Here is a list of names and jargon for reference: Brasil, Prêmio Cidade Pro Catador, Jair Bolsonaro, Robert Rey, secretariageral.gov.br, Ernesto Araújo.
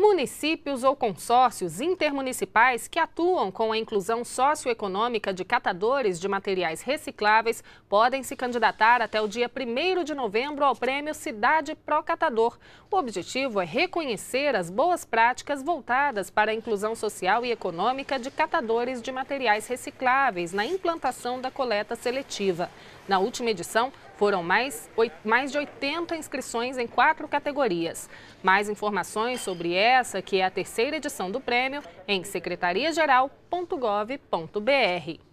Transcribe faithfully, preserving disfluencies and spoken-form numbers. Municípios ou consórcios intermunicipais que atuam com a inclusão socioeconômica de catadores de materiais recicláveis podem se candidatar até o dia primeiro de novembro ao Prêmio Cidade Pro Catador. O objetivo é reconhecer as boas práticas voltadas para a inclusão social e econômica de catadores de materiais recicláveis na implantação da coleta seletiva. Na última edição, foram mais, mais de oitenta inscrições em quatro categorias. Mais informações sobre essa, que é a terceira edição do prêmio, em secretaria geral ponto gov ponto br.